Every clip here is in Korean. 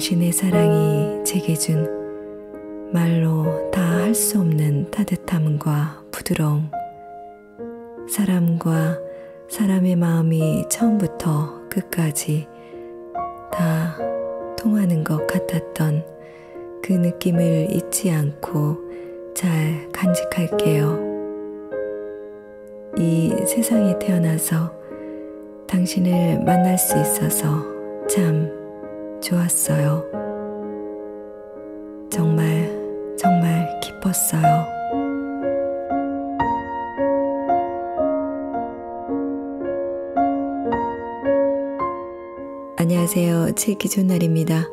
당신의 사랑이 제게 준 말로 다 할 수 없는 따뜻함과 부드러움, 사람과 사람의 마음이 처음부터 끝까지 다 통하는 것 같았던 그 느낌을 잊지 않고 잘 간직할게요. 이 세상에 태어나서 당신을 만날 수 있어서 참 좋았어요. 정말 정말 기뻤어요. 안녕하세요. 책 기존날입니다.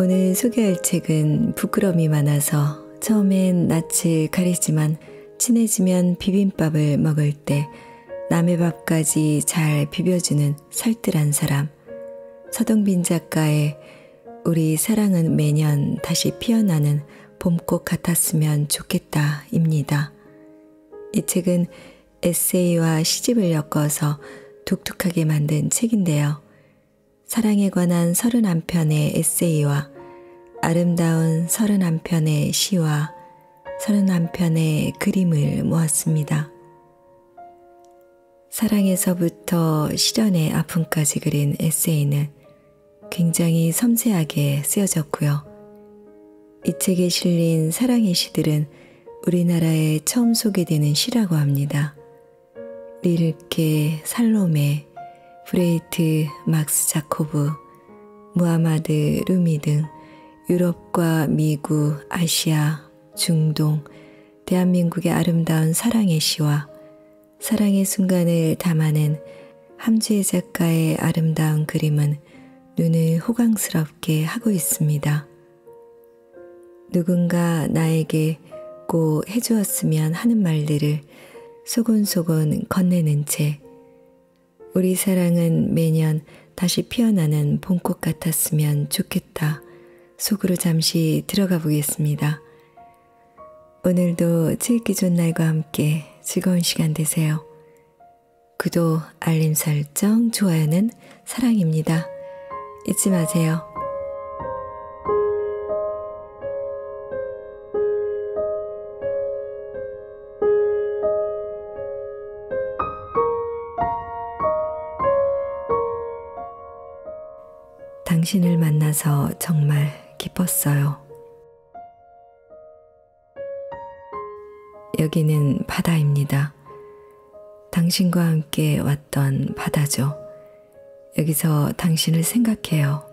오늘 소개할 책은 부끄럼이 많아서 처음엔 낯을 가리지만 친해지면 비빔밥을 먹을 때 남의 밥까지 잘 비벼주는 살뜰한 사람, 서동빈 작가의 우리 사랑은 매년 다시 피어나는 봄꽃 같았으면 좋겠다 입니다. 이 책은 에세이와 시집을 엮어서 독특하게 만든 책인데요. 사랑에 관한 31편의 에세이와 아름다운 31편의 시와 31편의 그림을 모았습니다. 사랑에서부터 실연의 아픔까지 그린 에세이는 굉장히 섬세하게 쓰여졌고요. 이 책에 실린 사랑의 시들은 우리나라에 처음 소개되는 시라고 합니다. 릴케, 살로메, 브레이트, 막스 자코브, 무하마드 루미 등 유럽과 미국, 아시아, 중동, 대한민국의 아름다운 사랑의 시와 사랑의 순간을 담아낸 함지혜 작가의 아름다운 그림은 눈을 호강스럽게 하고 있습니다. 누군가 나에게 꼭 해주었으면 하는 말들을 소곤소곤 건네는 채 우리 사랑은 매년 다시 피어나는 봄꽃 같았으면 좋겠다. 속으로 잠시 들어가 보겠습니다. 오늘도 책 기존날과 함께 즐거운 시간 되세요. 구독, 알림 설정, 좋아요는 사랑입니다. 잊지 마세요. 당신을 만나서 정말 기뻤어요. 여기는 바다입니다. 당신과 함께 왔던 바다죠. 여기서 당신을 생각해요.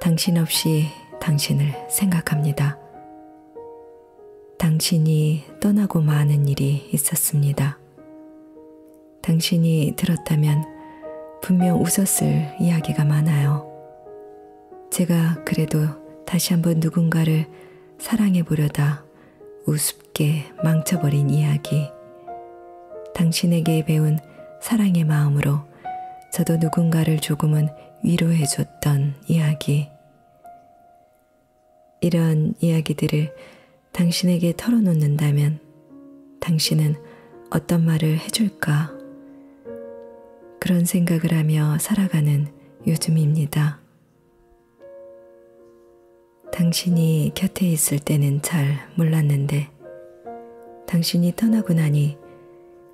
당신 없이 당신을 생각합니다. 당신이 떠나고 마는 일이 있었습니다. 당신이 들었다면 분명 웃었을 이야기가 많아요. 제가 그래도 다시 한번 누군가를 사랑해보려다 우습게 망쳐버린 이야기. 당신에게 배운 사랑의 마음으로 저도 누군가를 조금은 위로해줬던 이야기. 이런 이야기들을 당신에게 털어놓는다면 당신은 어떤 말을 해줄까? 그런 생각을 하며 살아가는 요즘입니다. 당신이 곁에 있을 때는 잘 몰랐는데 당신이 떠나고 나니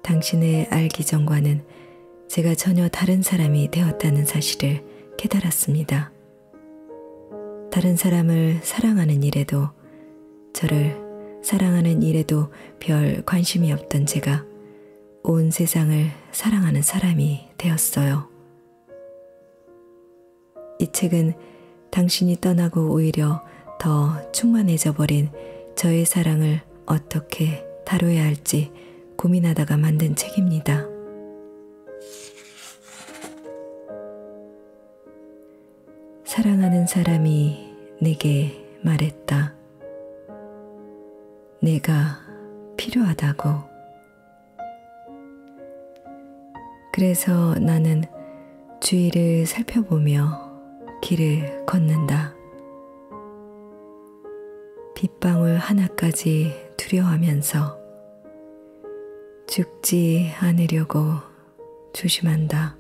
당신을 알기 전과는 제가 전혀 다른 사람이 되었다는 사실을 깨달았습니다. 다른 사람을 사랑하는 일에도 저를 사랑하는 일에도 별 관심이 없던 제가 온 세상을 사랑하는 사람이 되었어요. 이 책은 당신이 떠나고 오히려 더 충만해져 버린 저의 사랑을 어떻게 다뤄야 할지 고민하다가 만든 책입니다. 사랑하는 사람이 내게 말했다. 내가 필요하다고. 그래서 나는 주위를 살펴보며 길을 걷는다. 빗방울 하나까지 두려워하면서 죽지 않으려고 조심한다.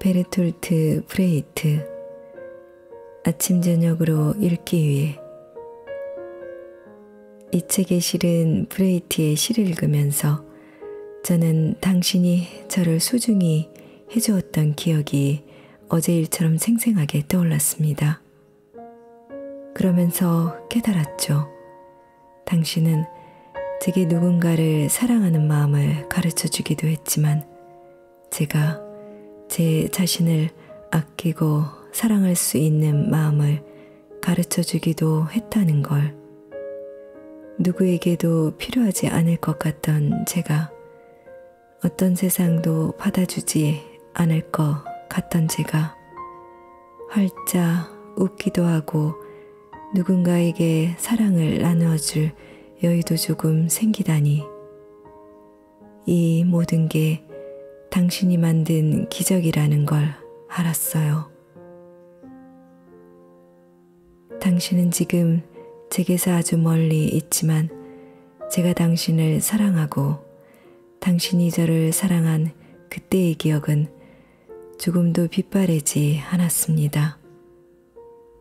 베르톨트 브레히트 아침 저녁으로 읽기 위해. 이 책에 실은 브레이트의 시를 읽으면서 저는 당신이 저를 소중히 해주었던 기억이 어제 일처럼 생생하게 떠올랐습니다. 그러면서 깨달았죠. 당신은 제게 누군가를 사랑하는 마음을 가르쳐주기도 했지만 제가 제 자신을 아끼고 사랑할 수 있는 마음을 가르쳐주기도 했다는 걸. 누구에게도 필요하지 않을 것 같던 제가, 어떤 세상도 받아주지 않을 것 같던 제가, 활짝 웃기도 하고 누군가에게 사랑을 나누어줄 여유도 조금 생기다니. 이 모든 게 당신이 만든 기적이라는 걸 알았어요. 당신은 지금 제게서 아주 멀리 있지만 제가 당신을 사랑하고 당신이 저를 사랑한 그때의 기억은 조금도 빛바래지 않았습니다.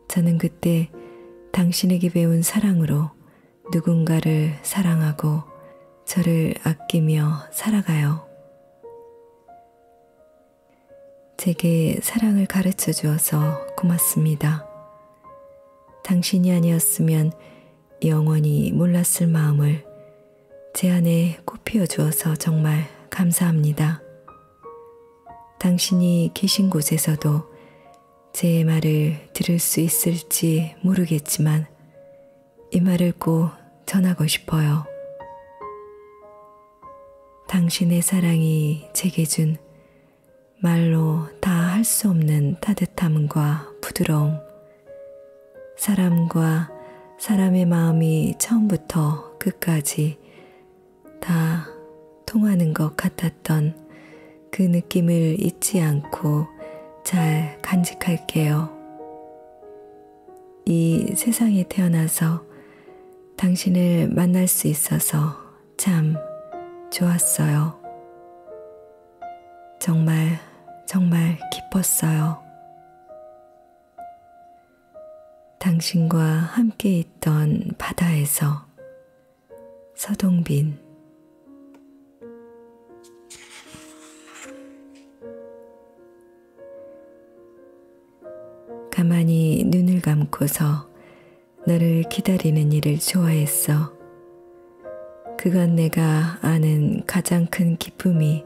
저는 그때 당신에게 배운 사랑으로 누군가를 사랑하고 저를 아끼며 살아가요. 제게 사랑을 가르쳐 주어서 고맙습니다. 당신이 아니었으면 영원히 몰랐을 마음을 제 안에 꽃피워 주어서 정말 감사합니다. 당신이 계신 곳에서도 제 말을 들을 수 있을지 모르겠지만 이 말을 꼭 전하고 싶어요. 당신의 사랑이 제게 준 말로 다 할 수 없는 따뜻함과 부드러움, 사람과 사람의 마음이 처음부터 끝까지 다 통하는 것 같았던 그 느낌을 잊지 않고 잘 간직할게요. 이 세상에 태어나서 당신을 만날 수 있어서 참 좋았어요. 정말 정말 기뻤어요. 당신과 함께 있던 바다에서. 서동빈. 가만히 눈을 감고서 너를 기다리는 일을 좋아했어. 그건 내가 아는 가장 큰 기쁨이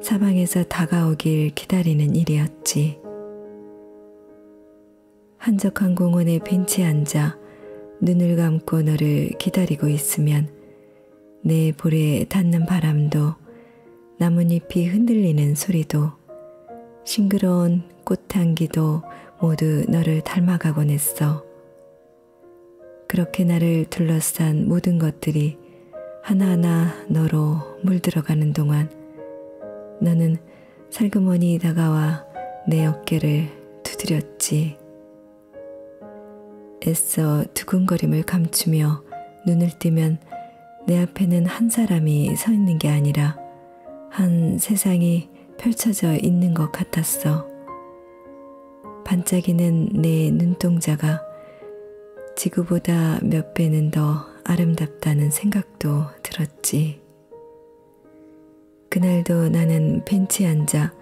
사방에서 다가오길 기다리는 일이었지. 한적한 공원의 벤치에 앉아 눈을 감고 너를 기다리고 있으면 내 볼에 닿는 바람도 나뭇잎이 흔들리는 소리도 싱그러운 꽃향기도 모두 너를 닮아가곤 했어. 그렇게 나를 둘러싼 모든 것들이 하나하나 너로 물들어가는 동안 너는 살그머니 다가와 내 어깨를 두드렸지. 애써 두근거림을 감추며 눈을 뜨면 내 앞에는 한 사람이 서 있는 게 아니라 한 세상이 펼쳐져 있는 것 같았어. 반짝이는 내 눈동자가 지구보다 몇 배는 더 아름답다는 생각도 들었지. 그날도 나는 벤치에 앉아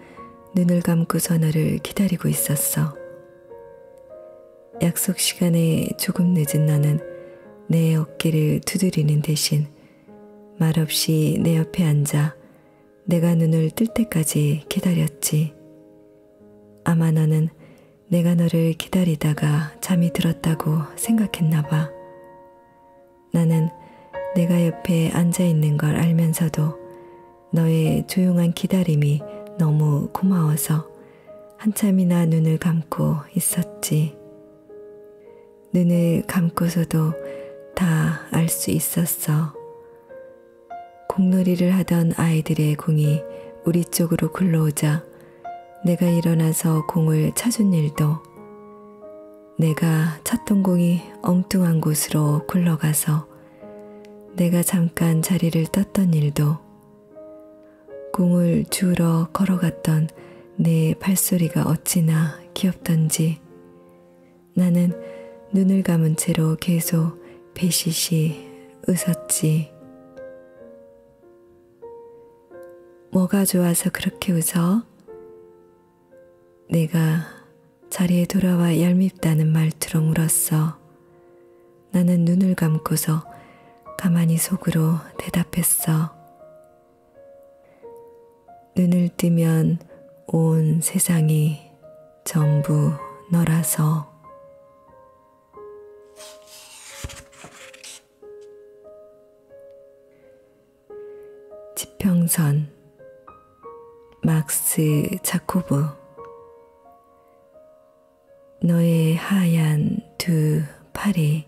눈을 감고서 너를 기다리고 있었어. 약속 시간에 조금 늦은 너는 내 어깨를 두드리는 대신 말없이 내 옆에 앉아 내가 눈을 뜰 때까지 기다렸지. 아마 너는 내가 너를 기다리다가 잠이 들었다고 생각했나 봐. 나는 내가 옆에 앉아있는 걸 알면서도 너의 조용한 기다림이 너무 고마워서 한참이나 눈을 감고 있었지. 눈을 감고서도 다 알 수 있었어. 공놀이를 하던 아이들의 공이 우리 쪽으로 굴러오자 내가 일어나서 공을 찾은 일도, 내가 찾던 공이 엉뚱한 곳으로 굴러가서 내가 잠깐 자리를 떴던 일도, 공을 주우러 걸어갔던 내 팔소리가 어찌나 귀엽던지 나는 눈을 감은 채로 계속 배시시 웃었지. 뭐가 좋아서 그렇게 웃어? 내가 자리에 돌아와 얄밉다는 말투로 물었어. 나는 눈을 감고서 가만히 속으로 대답했어. 눈을 뜨면 온 세상이 전부 너라서. 지평선. 막스 자코브. 너의 하얀 두 팔이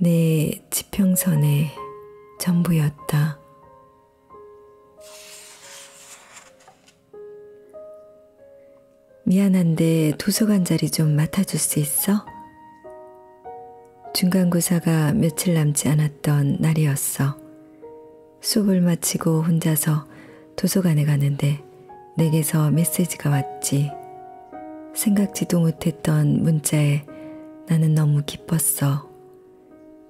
내 지평선의 전부였다. 미안한데 도서관 자리 좀 맡아줄 수 있어? 중간고사가 며칠 남지 않았던 날이었어. 수업을 마치고 혼자서 도서관에 가는데 내게서 메시지가 왔지. 생각지도 못했던 문자에 나는 너무 기뻤어.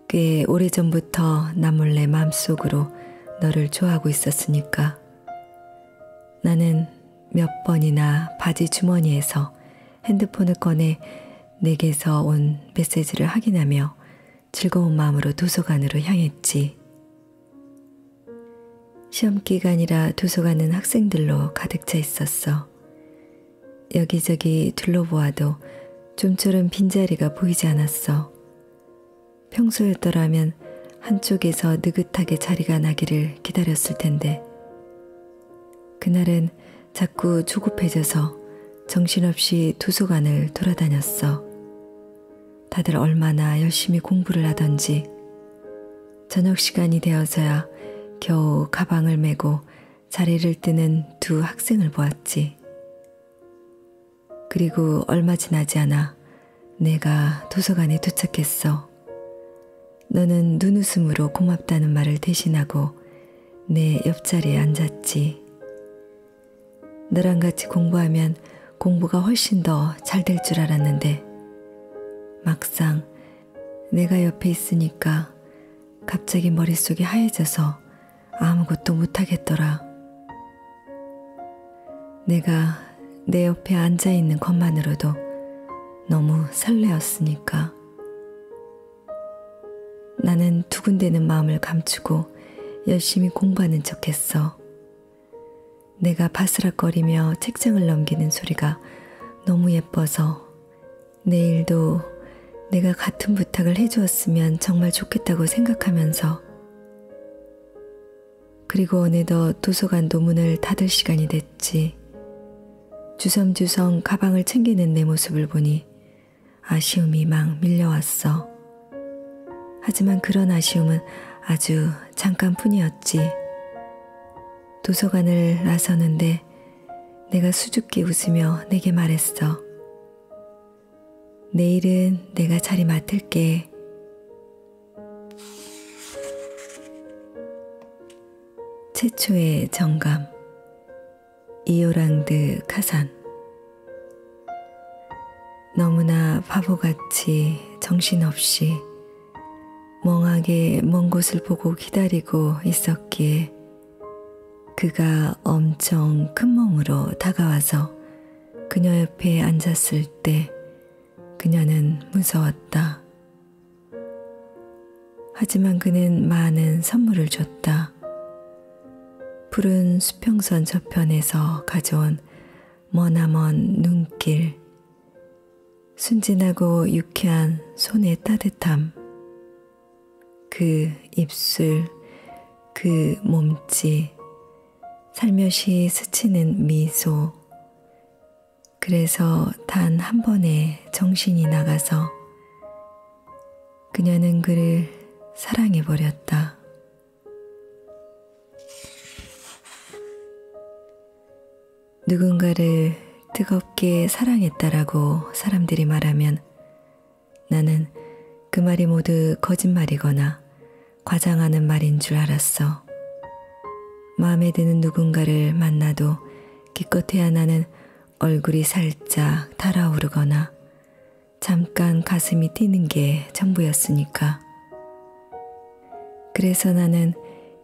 꽤 오래전부터 나 몰래 마음속으로 너를 좋아하고 있었으니까. 나는 몇 번이나 바지 주머니에서 핸드폰을 꺼내 내게서 온 메시지를 확인하며 즐거운 마음으로 도서관으로 향했지. 시험 기간이라 도서관은 학생들로 가득 차 있었어. 여기저기 둘러보아도 좀처럼 빈자리가 보이지 않았어. 평소였더라면 한쪽에서 느긋하게 자리가 나기를 기다렸을 텐데 그날은 자꾸 조급해져서 정신없이 도서관을 돌아다녔어. 다들 얼마나 열심히 공부를 하던지 저녁 시간이 되어서야 겨우 가방을 메고 자리를 뜨는 두 학생을 보았지. 그리고 얼마 지나지 않아 내가 도서관에 도착했어. 너는 눈웃음으로 고맙다는 말을 대신하고 내 옆자리에 앉았지. 너랑 같이 공부하면 공부가 훨씬 더 잘 될 줄 알았는데 막상 내가 옆에 있으니까 갑자기 머릿속이 하얘져서 아무것도 못하겠더라. 내가 내 옆에 앉아있는 것만으로도 너무 설레었으니까. 나는 두근대는 마음을 감추고 열심히 공부하는 척했어. 내가 바스락거리며 책장을 넘기는 소리가 너무 예뻐서 내일도 내가 같은 부탁을 해주었으면 정말 좋겠다고 생각하면서. 그리고 어느덧 도서관도 문을 닫을 시간이 됐지. 주섬주섬 가방을 챙기는 내 모습을 보니 아쉬움이 막 밀려왔어. 하지만 그런 아쉬움은 아주 잠깐뿐이었지. 도서관을 나서는데 내가 수줍게 웃으며 내게 말했어. 내일은 내가 자리 맡을게. 최초의 정감. 이오랑드 카산. 너무나 바보같이 정신없이 멍하게 먼 곳을 보고 기다리고 있었기에 그가 엄청 큰 몸으로 다가와서 그녀 옆에 앉았을 때 그녀는 무서웠다. 하지만 그는 많은 선물을 줬다. 푸른 수평선 저편에서 가져온 머나먼 눈길, 순진하고 유쾌한 손의 따뜻함, 그 입술, 그 몸짓, 살며시 스치는 미소. 그래서 단 한 번에 정신이 나가서 그녀는 그를 사랑해버렸다. 누군가를 뜨겁게 사랑했다라고 사람들이 말하면 나는 그 말이 모두 거짓말이거나 과장하는 말인 줄 알았어. 마음에 드는 누군가를 만나도 기껏해야 나는 얼굴이 살짝 달아오르거나 잠깐 가슴이 뛰는 게 전부였으니까. 그래서 나는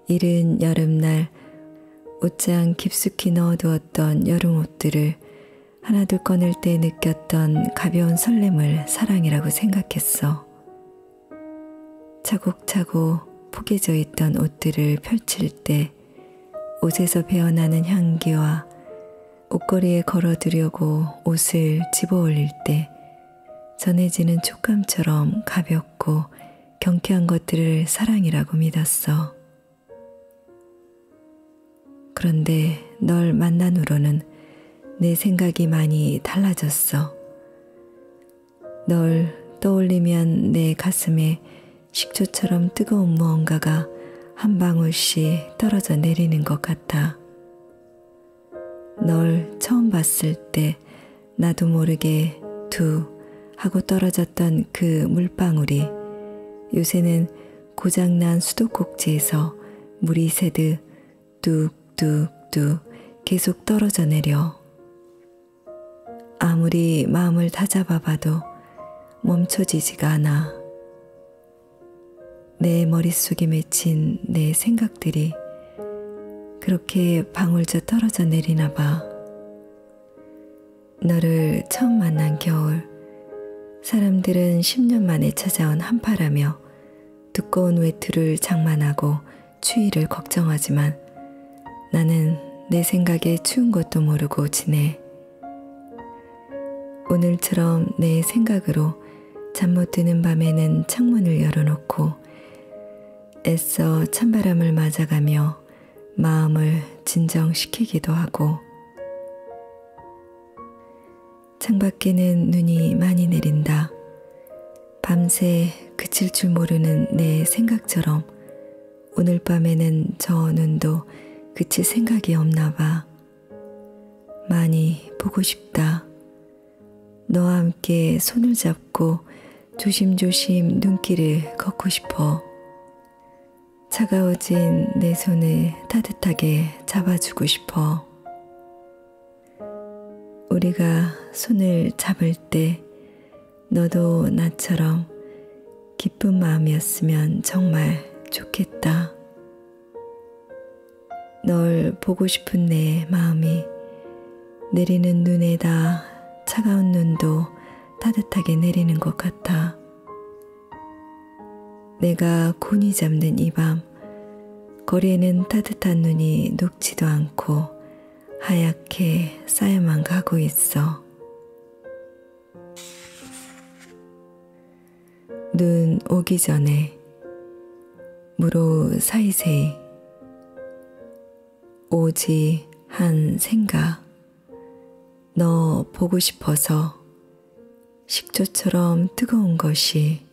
이른 여름날 옷장 깊숙이 넣어두었던 여름옷들을 하나둘 꺼낼 때 느꼈던 가벼운 설렘을 사랑이라고 생각했어. 차곡차곡 포개져 있던 옷들을 펼칠 때 옷에서 배어나는 향기와 옷걸이에 걸어두려고 옷을 집어올릴 때 전해지는 촉감처럼 가볍고 경쾌한 것들을 사랑이라고 믿었어. 그런데 널 만난 후로는 내 생각이 많이 달라졌어. 널 떠올리면 내 가슴에 식초처럼 뜨거운 무언가가 한 방울씩 떨어져 내리는 것 같아. 널 처음 봤을 때 나도 모르게 두 하고 떨어졌던 그 물방울이 요새는 고장난 수도꼭지에서 물이 새듯 뚝뚝뚝 계속 떨어져 내려 아무리 마음을 다잡아 봐도 멈춰지지가 않아. 내 머릿속에 맺힌 내 생각들이 그렇게 방울져 떨어져 내리나 봐. 너를 처음 만난 겨울, 사람들은 10년 만에 찾아온 한파라며 두꺼운 외투를 장만하고 추위를 걱정하지만 나는 내 생각에 추운 것도 모르고 지내. 오늘처럼 내 생각으로 잠 못 드는 밤에는 창문을 열어놓고 애써 찬바람을 맞아가며 마음을 진정시키기도 하고, 창밖에는 눈이 많이 내린다. 밤새 그칠 줄 모르는 내 생각처럼 오늘 밤에는 저 눈도 그칠 생각이 없나 봐. 많이 보고 싶다. 너와 함께 손을 잡고 조심조심 눈길을 걷고 싶어. 차가워진 내 손을 따뜻하게 잡아주고 싶어. 우리가 손을 잡을 때 너도 나처럼 기쁜 마음이었으면 정말 좋겠다. 널 보고 싶은 내 마음이 내리는 눈에다 차가운 눈도 따뜻하게 내리는 것 같아. 내가 곤히 잠든 이 밤, 거리에는 따뜻한 눈이 녹지도 않고 하얗게 쌓여만 가고 있어. 눈 오기 전에 무로 사이세이 오지 한 생각. 너 보고 싶어서 식초처럼 뜨거운 것이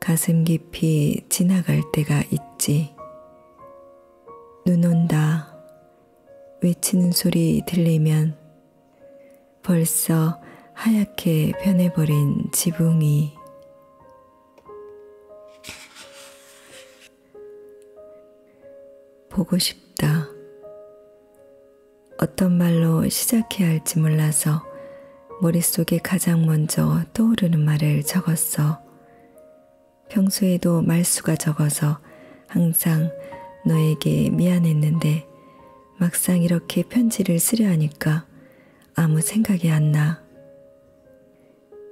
가슴 깊이 지나갈 때가 있지. 눈 온다. 외치는 소리 들리면 벌써 하얗게 변해버린 지붕이. 보고 싶다. 어떤 말로 시작해야 할지 몰라서 머릿속에 가장 먼저 떠오르는 말을 적었어. 평소에도 말수가 적어서 항상 너에게 미안했는데 막상 이렇게 편지를 쓰려 하니까 아무 생각이 안 나.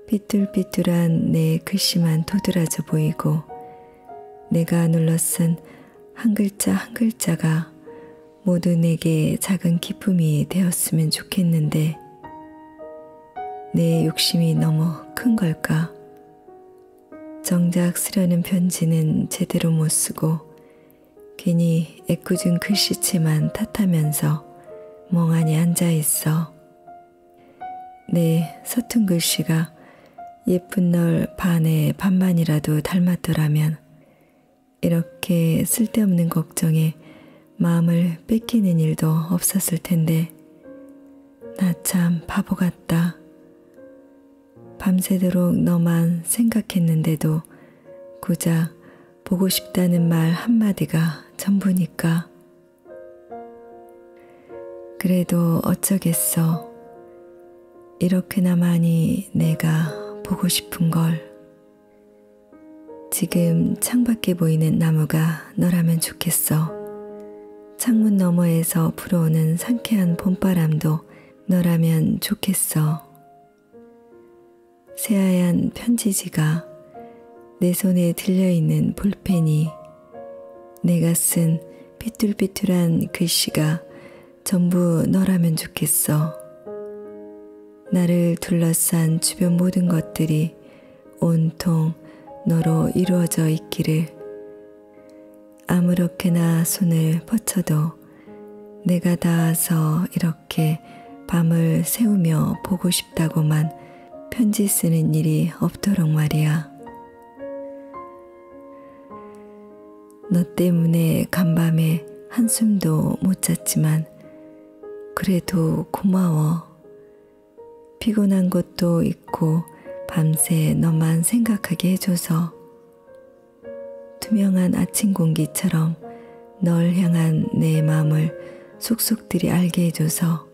삐뚤삐뚤한 내 글씨만 도드라져 보이고 내가 눌러쓴 한 글자 한 글자가 모두 내게 작은 기쁨이 되었으면 좋겠는데 내 욕심이 너무 큰 걸까? 정작 쓰려는 편지는 제대로 못 쓰고 괜히 애꿎은 글씨체만 탓하면서 멍하니 앉아있어. 내 서툰 글씨가 예쁜 널 반의 반만이라도 닮았더라면 이렇게 쓸데없는 걱정에 마음을 뺏기는 일도 없었을 텐데 나 참 바보 같다. 밤새도록 너만 생각했는데도 고작 보고 싶다는 말 한마디가 전부니까. 그래도 어쩌겠어. 이렇게나 많이 내가 보고 싶은 걸. 지금 창밖에 보이는 나무가 너라면 좋겠어. 창문 너머에서 불어오는 상쾌한 봄바람도 너라면 좋겠어. 새하얀 편지지가, 내 손에 들려있는 볼펜이, 내가 쓴 삐뚤삐뚤한 글씨가 전부 너라면 좋겠어. 나를 둘러싼 주변 모든 것들이 온통 너로 이루어져 있기를. 아무렇게나 손을 뻗쳐도 내가 닿아서 이렇게 밤을 새우며 보고 싶다고만 편지 쓰는 일이 없도록 말이야. 너 때문에 간밤에 한숨도 못 잤지만 그래도 고마워. 피곤한 것도 있고 밤새 너만 생각하게 해줘서. 투명한 아침 공기처럼 널 향한 내 마음을 속속들이 알게 해줘서.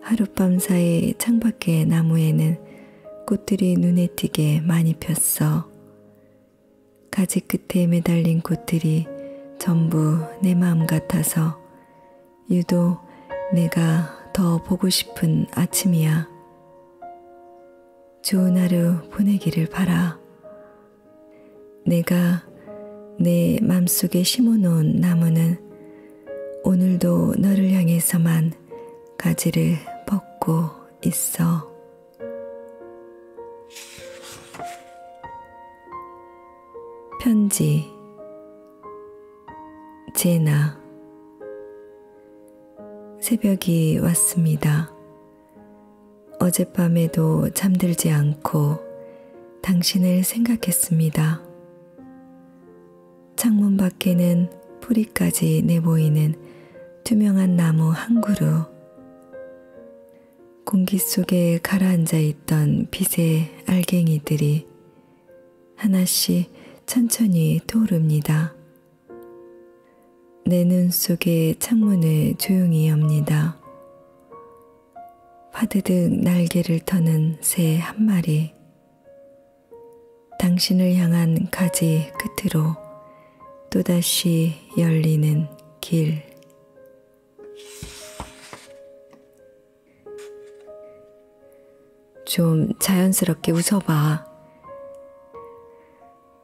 하룻밤 사이 창밖의 나무에는 꽃들이 눈에 띄게 많이 폈어. 가지 끝에 매달린 꽃들이 전부 내 마음 같아서 유독 내가 더 보고 싶은 아침이야. 좋은 하루 보내기를 바라. 내가 내 맘속에 심어놓은 나무는 오늘도 너를 향해서만 가지를 뻗고 있어. 편지. 제나. 새벽이 왔습니다. 어젯밤에도 잠들지 않고 당신을 생각했습니다. 창문 밖에는 뿌리까지 내보이는 투명한 나무 한 그루. 공기 속에 가라앉아 있던 빛의 알갱이들이 하나씩 천천히 떠오릅니다. 내 눈 속에 창문을 조용히 엽니다. 파드득 날개를 터는 새 한 마리. 당신을 향한 가지 끝으로 또다시 열리는 길. 좀 자연스럽게 웃어봐.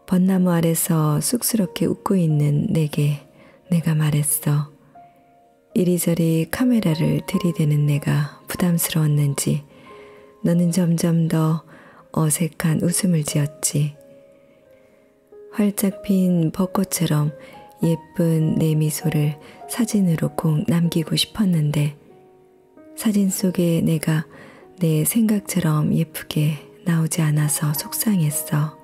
벚나무 아래서 쑥스럽게 웃고 있는 내게 내가 말했어. 이리저리 카메라를 들이대는 내가 부담스러웠는지 너는 점점 더 어색한 웃음을 지었지. 활짝 핀 벚꽃처럼 예쁜 내 미소를 사진으로 꼭 남기고 싶었는데 사진 속에 내가 내 생각처럼 예쁘게 나오지 않아서 속상했어.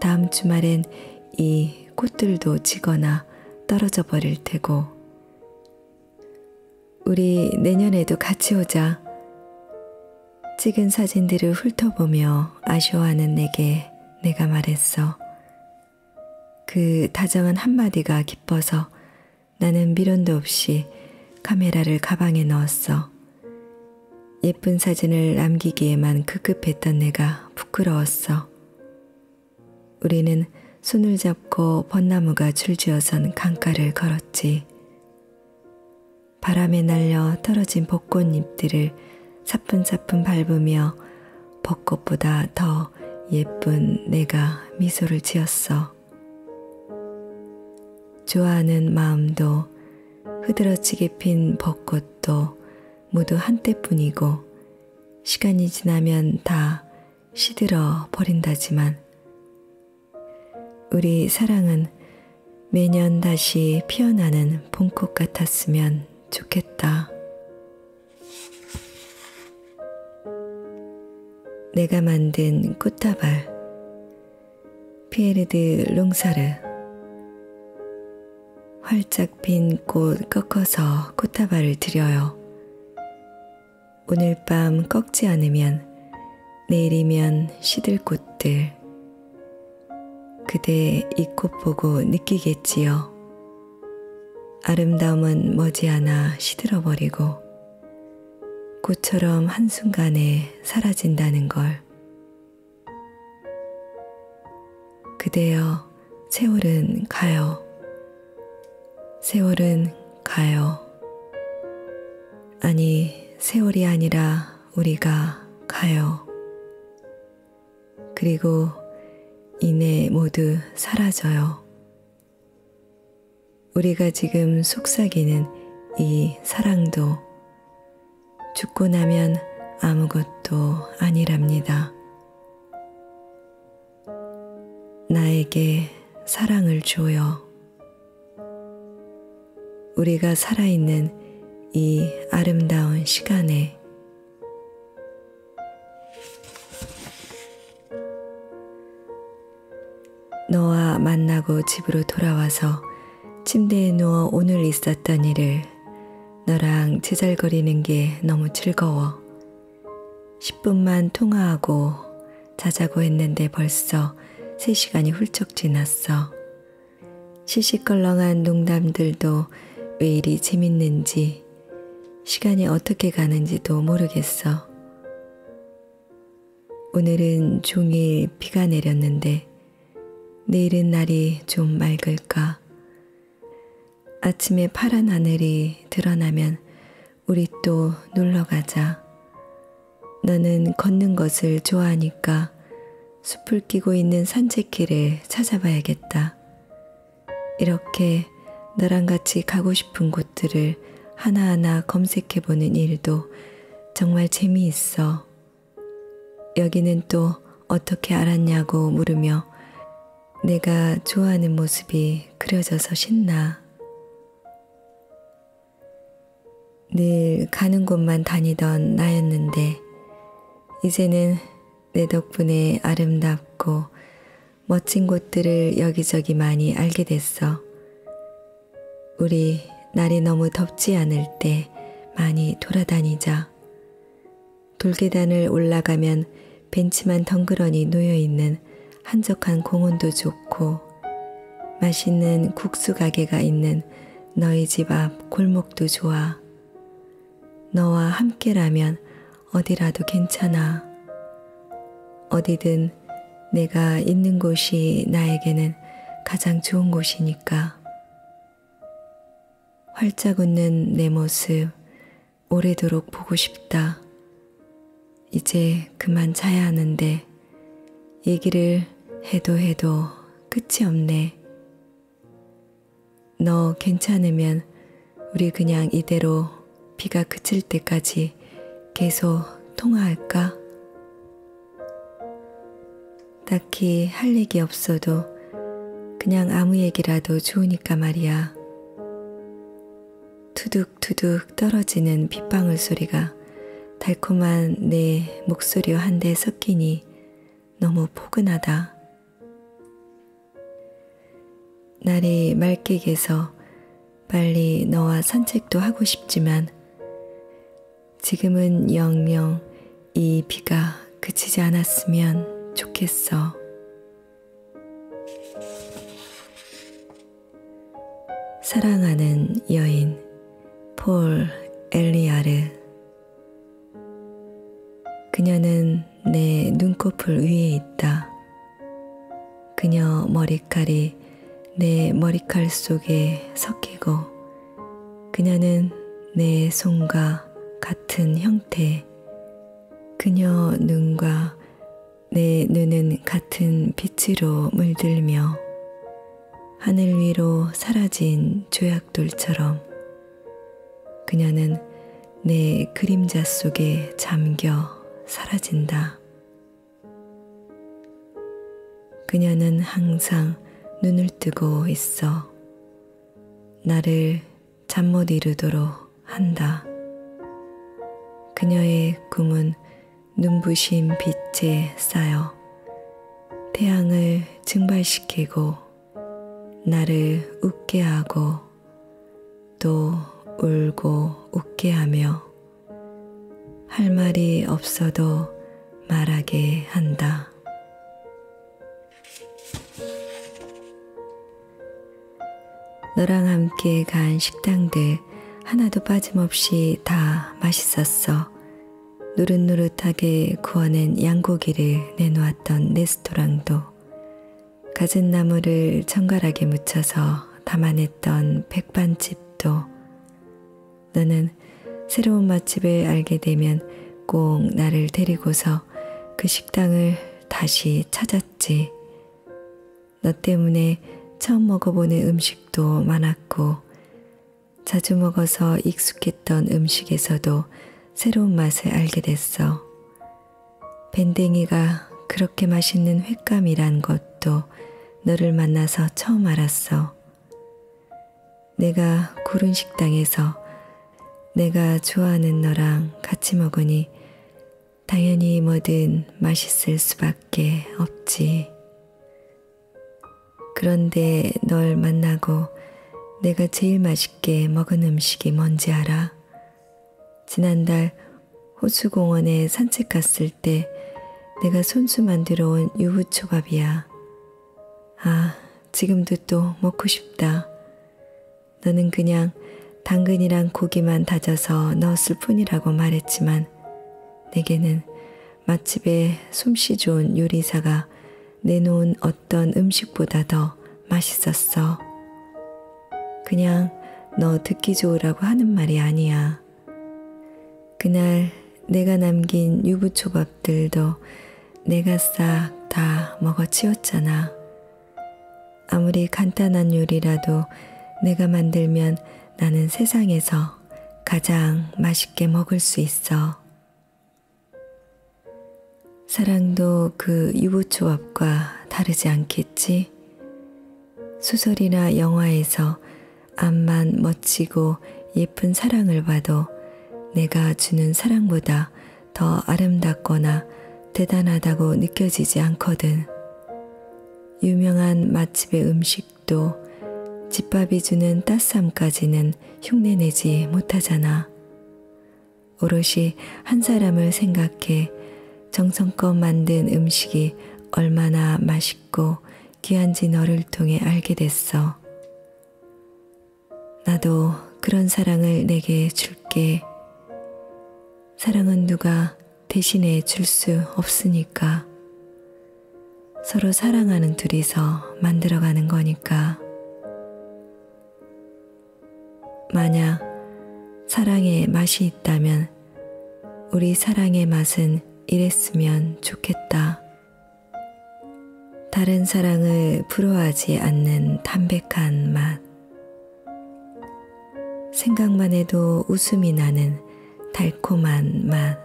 다음 주말엔 이 꽃들도 지거나 떨어져 버릴 테고. 우리 내년에도 같이 오자. 찍은 사진들을 훑어보며 아쉬워하는 내게 내가 말했어. 그 다정한 한마디가 기뻐서 나는 미련도 없이 카메라를 가방에 넣었어. 예쁜 사진을 남기기에만 급급했던 내가 부끄러웠어. 우리는 손을 잡고 벚나무가 줄지어선 강가를 걸었지. 바람에 날려 떨어진 벚꽃잎들을 사뿐사뿐 밟으며 벚꽃보다 더 예쁜 내가 미소를 지었어. 좋아하는 마음도 흐드러지게 핀 벚꽃도 모두 한때뿐이고 시간이 지나면 다 시들어 버린다지만 우리 사랑은 매년 다시 피어나는 봄꽃 같았으면 좋겠다. 내가 만든 꽃다발. 피에르드 롱사르. 활짝 핀 꽃 꺾어서 꽃다발을 드려요. 오늘 밤 꺾지 않으면 내일이면 시들 꽃들. 그대 이 꽃 보고 느끼겠지요. 아름다움은 머지않아 시들어버리고 꽃처럼 한순간에 사라진다는 걸. 그대여, 세월은 가요. 세월은 가요. 아니, 세월이 아니라 우리가 가요. 그리고 이내 모두 사라져요. 우리가 지금 속삭이는 이 사랑도 죽고 나면 아무것도 아니랍니다. 나에게 사랑을 줘요. 우리가 살아있는 이 아름다운 시간에. 너와 만나고 집으로 돌아와서 침대에 누워 오늘 있었던 일을 너랑 지잘거리는 게 너무 즐거워. 10분만 통화하고 자자고 했는데 벌써 3시간이 훌쩍 지났어. 시시껄렁한 농담들도 왜 이리 재밌는지 시간이 어떻게 가는지도 모르겠어. 오늘은 종일 비가 내렸는데 내일은 날이 좀 맑을까. 아침에 파란 하늘이 드러나면 우리 또 놀러가자. 너는 걷는 것을 좋아하니까 숲을 끼고 있는 산책길을 찾아봐야겠다. 이렇게 너랑 같이 가고 싶은 곳들을 하나하나 검색해보는 일도 정말 재미있어. 여기는 또 어떻게 알았냐고 물으며 내가 좋아하는 모습이 그려져서 신나. 늘 가는 곳만 다니던 나였는데 이제는 내 덕분에 아름답고 멋진 곳들을 여기저기 많이 알게 됐어. 우리 날이 너무 덥지 않을 때 많이 돌아다니자. 돌계단을 올라가면 벤치만 덩그러니 놓여있는 한적한 공원도 좋고 맛있는 국수 가게가 있는 너희 집 앞 골목도 좋아. 너와 함께라면 어디라도 괜찮아. 어디든 내가 있는 곳이 나에게는 가장 좋은 곳이니까. 활짝 웃는 내 모습 오래도록 보고 싶다. 이제 그만 자야 하는데 얘기를 해도 끝이 없네. 너 괜찮으면 우리 그냥 이대로 비가 그칠 때까지 계속 통화할까? 딱히 할 얘기 없어도 그냥 아무 얘기라도 좋으니까 말이야. 투둑투둑 떨어지는 빗방울 소리가 달콤한 내 목소리와 한데 섞이니 너무 포근하다. 날이 맑게 개서 빨리 너와 산책도 하고 싶지만 지금은 영영 이 비가 그치지 않았으면 좋겠어. 사랑하는 여인, 폴 엘리아르. 그녀는 내 눈꺼풀 위에 있다. 그녀 머리칼이 내 머리칼 속에 섞이고 그녀는 내 손과 같은 형태. 그녀 눈과 내 눈은 같은 빛으로 물들며 하늘 위로 사라진 조약돌처럼 그녀는 내 그림자 속에 잠겨 사라진다. 그녀는 항상 눈을 뜨고 있어. 나를 잠 못 이루도록 한다. 그녀의 꿈은 눈부신 빛에 쌓여 태양을 증발시키고 나를 웃게 하고 또 울고 웃게 하며 할 말이 없어도 말하게 한다. 너랑 함께 간 식당들 하나도 빠짐없이 다 맛있었어. 노릇노릇하게 구워낸 양고기를 내놓았던 레스토랑도, 가진 나물을 정갈하게 묻혀서 담아냈던 백반집도, 너는 새로운 맛집을 알게 되면 꼭 나를 데리고서 그 식당을 다시 찾았지. 너 때문에 처음 먹어보는 음식도 많았고, 자주 먹어서 익숙했던 음식에서도 새로운 맛을 알게 됐어. 밴댕이가 그렇게 맛있는 횟감이란 것도 너를 만나서 처음 알았어. 내가 고른 식당에서 내가 좋아하는 너랑 같이 먹으니 당연히 뭐든 맛있을 수밖에 없지. 그런데 널 만나고 내가 제일 맛있게 먹은 음식이 뭔지 알아? 지난달 호수공원에 산책 갔을 때 내가 손수 만들어 온 유부초밥이야. 아, 지금도 또 먹고 싶다. 너는 그냥 당근이랑 고기만 다져서 넣었을 뿐이라고 말했지만, 내게는 맛집에 솜씨 좋은 요리사가 내놓은 어떤 음식보다 더 맛있었어. 그냥 너 듣기 좋으라고 하는 말이 아니야. 그날 내가 남긴 유부초밥들도 내가 싹 다 먹어치웠잖아. 아무리 간단한 요리라도 내가 만들면 나는 세상에서 가장 맛있게 먹을 수 있어. 사랑도 그 유부초밥과 다르지 않겠지? 소설이나 영화에서 암만 멋지고 예쁜 사랑을 봐도 내가 주는 사랑보다 더 아름답거나 대단하다고 느껴지지 않거든. 유명한 맛집의 음식도 집밥이 주는 따스함까지는 흉내내지 못하잖아. 오롯이 한 사람을 생각해 정성껏 만든 음식이 얼마나 맛있고 귀한지 너를 통해 알게 됐어. 나도 그런 사랑을 내게 줄게. 사랑은 누가 대신해 줄 수 없으니까. 서로 사랑하는 둘이서 만들어가는 거니까. 만약 사랑의 맛이 있다면 우리 사랑의 맛은 이랬으면 좋겠다. 다른 사랑을 부러워하지 않는 담백한 맛. 생각만 해도 웃음이 나는 달콤한 맛.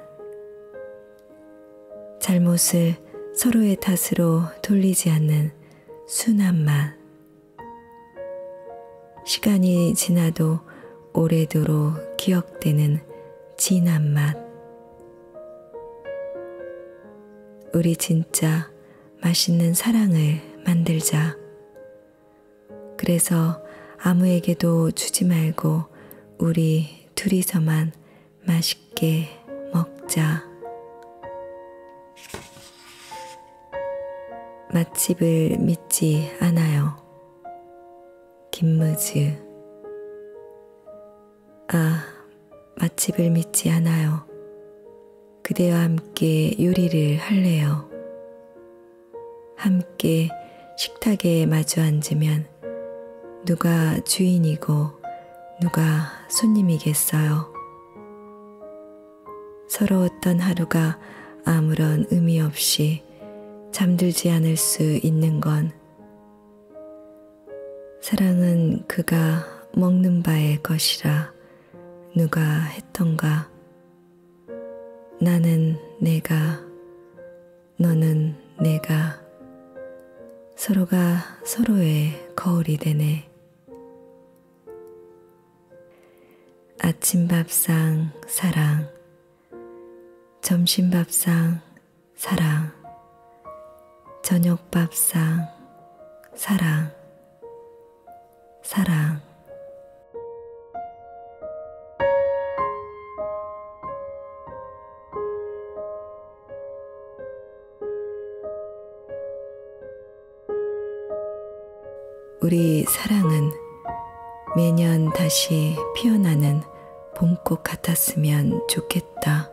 잘못을 서로의 탓으로 돌리지 않는 순한 맛. 시간이 지나도 오래도록 기억되는 진한 맛. 우리 진짜 맛있는 사랑을 만들자. 그래서 아무에게도 주지 말고 우리 둘이서만 맛있게 먹자. 맛집을 믿지 않아요. 김무지. 아, 맛집을 믿지 않아요. 그대와 함께 요리를 할래요. 함께 식탁에 마주 앉으면 누가 주인이고 누가 손님이겠어요. 서러웠던 하루가 아무런 의미 없이 잠들지 않을 수 있는 건 사랑은 그가 먹는 바의 것이라 누가 했던가. 나는 내가, 너는 내가, 서로가 서로의 거울이 되네. 아침밥상 사랑, 점심밥상 사랑, 저녁밥상 사랑, 사랑. 우리 사랑은 매년 다시 피어나는 봄꽃 같았으면 좋겠다.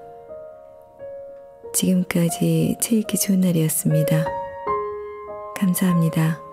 지금까지 제 읽기 좋은 날이었습니다. 감사합니다.